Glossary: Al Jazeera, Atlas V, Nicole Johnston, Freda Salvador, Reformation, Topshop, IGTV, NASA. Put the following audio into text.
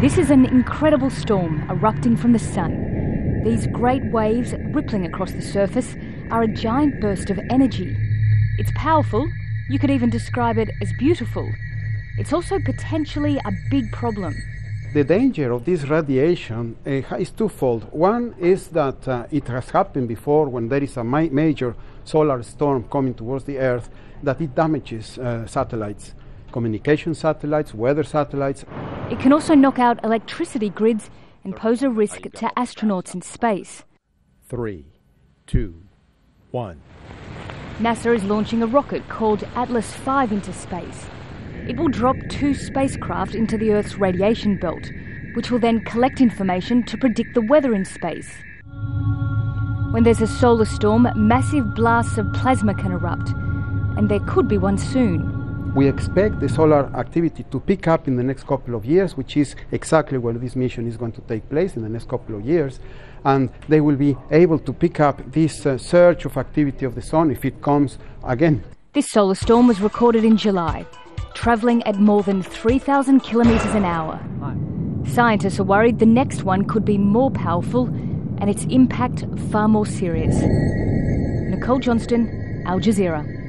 This is an incredible storm erupting from the sun. These great waves rippling across the surface are a giant burst of energy. It's powerful. You could even describe it as beautiful. It's also potentially a big problem. The danger of this radiation is twofold. One is that it has happened before when there is a major solar storm coming towards the Earth, that it damages satellites, communication satellites, weather satellites. It can also knock out electricity grids and pose a risk to astronauts in space. 3, 2, 1. NASA is launching a rocket called Atlas V into space. It will drop 2 spacecraft into the Earth's radiation belt, which will then collect information to predict the weather in space. When there's a solar storm, massive blasts of plasma can erupt, and there could be one soon. We expect the solar activity to pick up in the next couple of years, which is exactly where this mission is going to take place in the next couple of years, and they will be able to pick up this surge of activity of the sun if it comes again. This solar storm was recorded in July, travelling at more than 3,000 kilometres an hour. Scientists are worried the next one could be more powerful and its impact far more serious. Nicole Johnston, Al Jazeera.